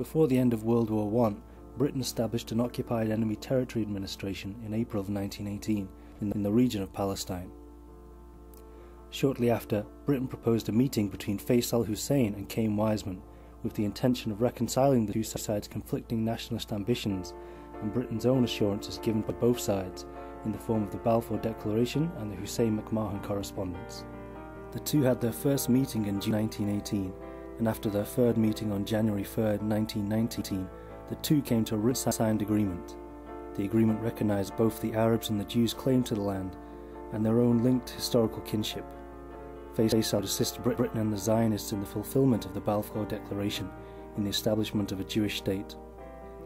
Before the end of World War I, Britain established an Occupied Enemy Territory Administration in April of 1918 in the region of Palestine. Shortly after, Britain proposed a meeting between Faisal Hussein and Chaim Weizmann with the intention of reconciling the two sides' conflicting nationalist ambitions and Britain's own assurances given by both sides in the form of the Balfour Declaration and the Hussein McMahon Correspondence. The two had their first meeting in June 1918, and after their third meeting on January 3, 1919, the two came to a written signed agreement. The agreement recognised both the Arabs and the Jews' claim to the land and their own linked historical kinship. Faisal assisted Britain and the Zionists in the fulfilment of the Balfour Declaration in the establishment of a Jewish state.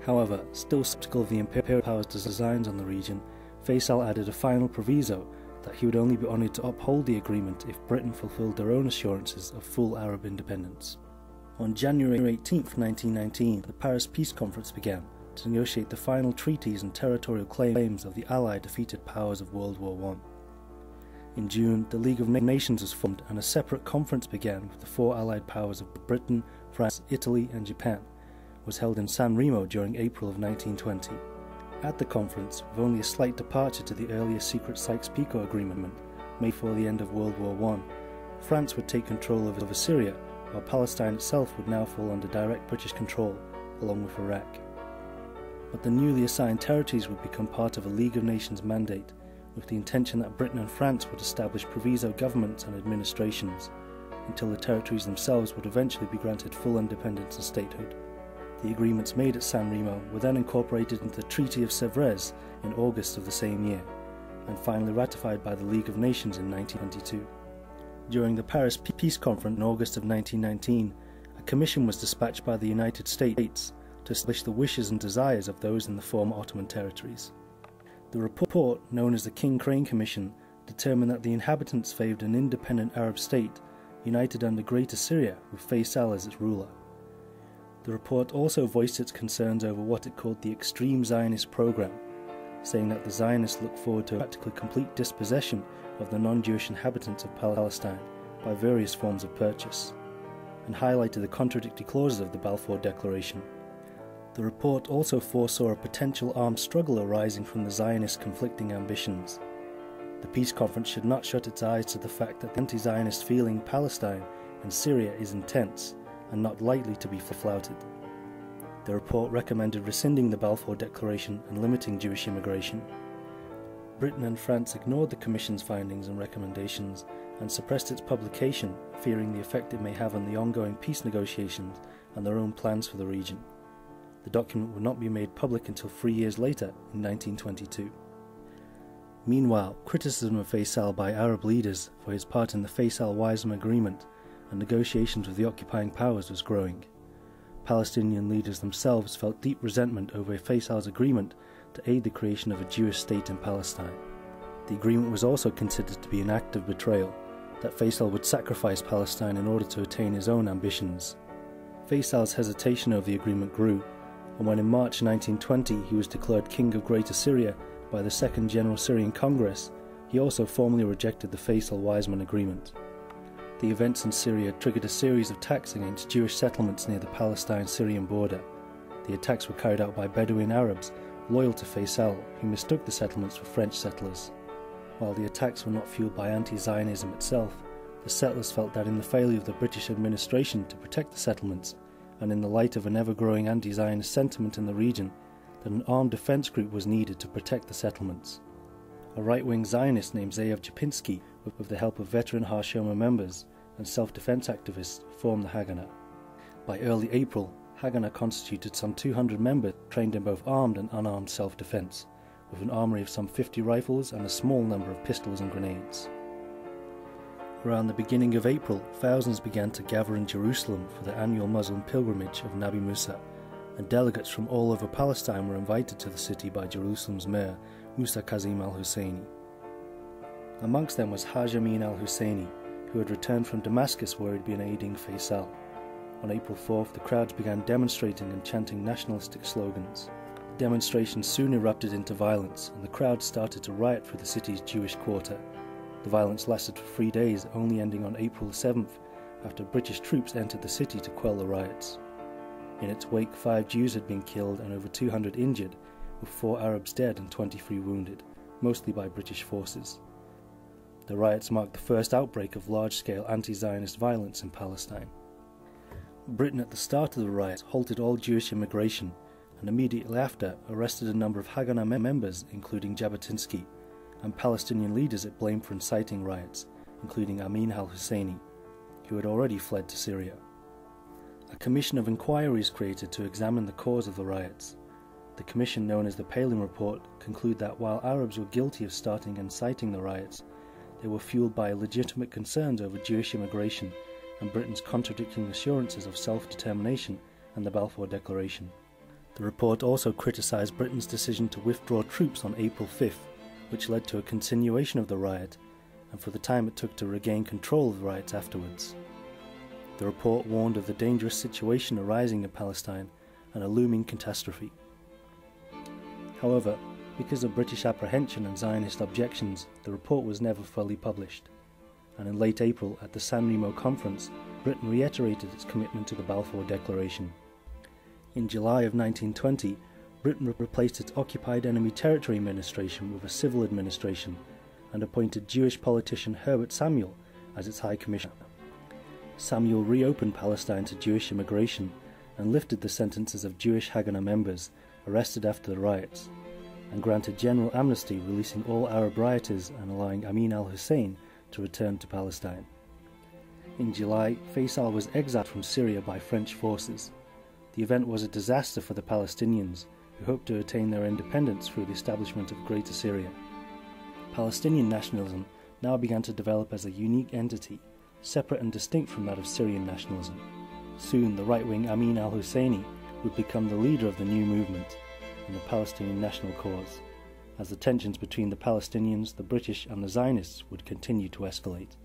However, still sceptical of the imperial powers' designs on the region, Faisal added a final proviso that he would only be honoured to uphold the agreement if Britain fulfilled their own assurances of full Arab independence. On January 18, 1919, the Paris Peace Conference began to negotiate the final treaties and territorial claims of the Allied defeated powers of World War I. In June, the League of Nations was formed and a separate conference began with the four Allied powers of Britain, France, Italy and Japan. It was held in San Remo during April of 1920. At the conference, with only a slight departure to the earlier secret Sykes-Picot agreement made before the end of World War I, France would take control over Syria, while Palestine itself would now fall under direct British control, along with Iraq. But the newly assigned territories would become part of a League of Nations mandate, with the intention that Britain and France would establish proviso governments and administrations, until the territories themselves would eventually be granted full independence and statehood. The agreements made at San Remo were then incorporated into the Treaty of Sevres in August of the same year, and finally ratified by the League of Nations in 1922. During the Paris Peace Conference in August of 1919, a commission was dispatched by the United States to establish the wishes and desires of those in the former Ottoman territories. The report, known as the King-Crane Commission, determined that the inhabitants favoured an independent Arab state, united under Greater Syria with Faisal as its ruler. The report also voiced its concerns over what it called the extreme Zionist programme, saying that the Zionists looked forward to a practically complete dispossession of the non-Jewish inhabitants of Palestine by various forms of purchase, and highlighted the contradictory clauses of the Balfour Declaration. The report also foresaw a potential armed struggle arising from the Zionist conflicting ambitions. The peace conference should not shut its eyes to the fact that the anti-Zionist feeling in Palestine and Syria is intense and not likely to be flouted. The report recommended rescinding the Balfour Declaration and limiting Jewish immigration. Britain and France ignored the Commission's findings and recommendations and suppressed its publication, fearing the effect it may have on the ongoing peace negotiations and their own plans for the region. The document would not be made public until 3 years later, in 1922. Meanwhile, criticism of Faisal by Arab leaders for his part in the Faisal-Weizmann Agreement and negotiations with the occupying powers was growing. Palestinian leaders themselves felt deep resentment over Faisal's agreement to aid the creation of a Jewish state in Palestine. The agreement was also considered to be an act of betrayal, that Faisal would sacrifice Palestine in order to attain his own ambitions. Faisal's hesitation over the agreement grew, and when in March 1920 he was declared King of Greater Syria by the Second General Syrian Congress, he also formally rejected the Faisal-Weizmann Agreement. The events in Syria triggered a series of attacks against Jewish settlements near the Palestine-Syrian border. The attacks were carried out by Bedouin Arabs loyal to Faisal, who mistook the settlements for French settlers. While the attacks were not fueled by anti-Zionism itself, the settlers felt that in the failure of the British administration to protect the settlements, and in the light of an ever-growing anti-Zionist sentiment in the region, that an armed defence group was needed to protect the settlements. A right-wing Zionist named Ze'ev Jabotinsky, with the help of veteran Hashomer members and self-defence activists, formed the Haganah. By early April, Haganah constituted some 200 members trained in both armed and unarmed self-defence, with an armoury of some 50 rifles and a small number of pistols and grenades. Around the beginning of April, thousands began to gather in Jerusalem for the annual Muslim pilgrimage of Nabi Musa, and delegates from all over Palestine were invited to the city by Jerusalem's mayor, Musa Qazim al-Husseini. Amongst them was Haj Amin al-Husseini, who had returned from Damascus where he had been aiding Faisal. On April 4th, the crowds began demonstrating and chanting nationalistic slogans. The demonstrations soon erupted into violence, and the crowds started to riot through the city's Jewish quarter. The violence lasted for 3 days, only ending on April 7th, after British troops entered the city to quell the riots. In its wake, 5 Jews had been killed and over 200 injured, with 4 Arabs dead and 23 wounded, mostly by British forces. The riots marked the first outbreak of large-scale anti-Zionist violence in Palestine. Britain at the start of the riots halted all Jewish immigration and immediately after arrested a number of Haganah members, including Jabotinsky, and Palestinian leaders it blamed for inciting riots, including Amin al-Husseini, who had already fled to Syria. A commission of inquiry is created to examine the cause of the riots. The commission, known as the Palin Report, concluded that while Arabs were guilty of starting and inciting the riots, they were fueled by legitimate concerns over Jewish immigration and Britain's contradicting assurances of self-determination and the Balfour Declaration. The report also criticised Britain's decision to withdraw troops on April 5th, which led to a continuation of the riot, and for the time it took to regain control of the riots afterwards. The report warned of the dangerous situation arising in Palestine and a looming catastrophe. However, because of British apprehension and Zionist objections, the report was never fully published. And in late April, at the San Remo conference, Britain reiterated its commitment to the Balfour Declaration. In July of 1920, Britain replaced its Occupied Enemy Territory Administration with a civil administration and appointed Jewish politician Herbert Samuel as its High Commissioner. Samuel reopened Palestine to Jewish immigration and lifted the sentences of Jewish Haganah members arrested after the riots, and granted general amnesty, releasing all Arab rioters and allowing Amin al-Hussein to return to Palestine. In July, Faisal was exiled from Syria by French forces. The event was a disaster for the Palestinians, who hoped to attain their independence through the establishment of Greater Syria. Palestinian nationalism now began to develop as a unique entity, separate and distinct from that of Syrian nationalism. Soon, the right-wing Amin al-Husseini would become the leader of the new movement and the Palestinian national cause, as the tensions between the Palestinians, the British and the Zionists would continue to escalate.